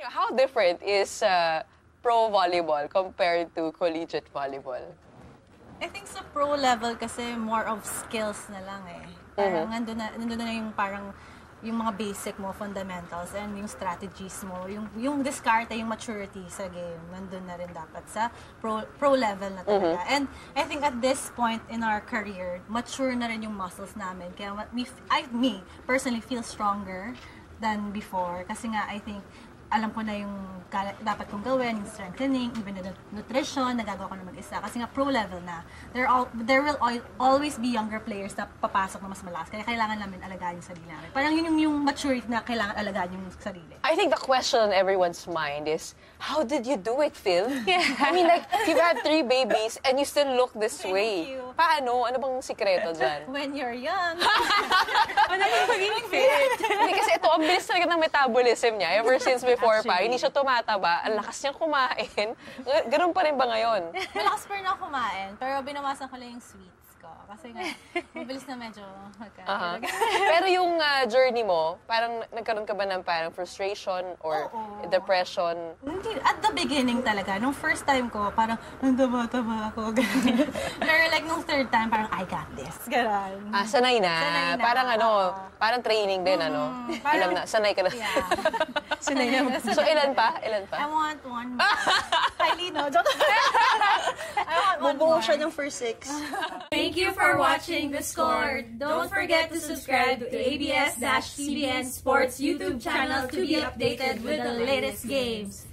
You know, how different is pro volleyball compared to collegiate volleyball? I think sa pro level kasi more of skills na lang eh. Parang nandun na yung parang yung mga basic mo, fundamentals, and yung strategies mo, yung discard, yung maturity sa game, nandun na rin dapat sa pro level na talaga. And I think at this point in our career, mature na rin yung muscles namin. Kaya me personally feel stronger than before. Kasi nga, I think, alam ko na yung dapat kong gawin, yung strengthening, even the nutrition, nagagawa ko na mag-isa. Kasi nga, pro level na. There will always be younger players na papasok na mas malakas. Kaya kailangan namin alagaan yung sarili namin. Parang yun yung maturity na kailangan alagaan yung sarili. I think the question on everyone's mind is, how did you do it, Phil? Yeah. I mean, like, you have 3 babies and you still look this way. Thank you. Paano? Ano bang sikreto dyan? When you're young. Ano yung pagiging fit? Kasi ito, ang bilis talaga ng metabolism niya. Ever since before pa, hindi siya tumataba, ang lakas niyang kumain. Ganun pa rin ba ngayon? Malakas pa rin ako kumain, pero binawasan ko lang yung sweets ko. Kasi nga, mabilis na medyo magkain. Pero yung journey mo, parang nagkaroon ka ba ng parang frustration or depression? Hindi. At the beginning talaga, nung first time ko, parang, nandaba-taba ako, gano'n. Pero like nung third time, parang, I got this, gano'n. Ah, sanay na. Parang ano, parang training din, ano? Alam na, sanay ka na. So, ilan pa? I want 1 more. Kylie, no? Don't I want 1 more. Bubuo siya ng first 6. Thank you for watching The Score. Don't forget to subscribe to ABS-CBN Sports YouTube channel to be updated with the latest games.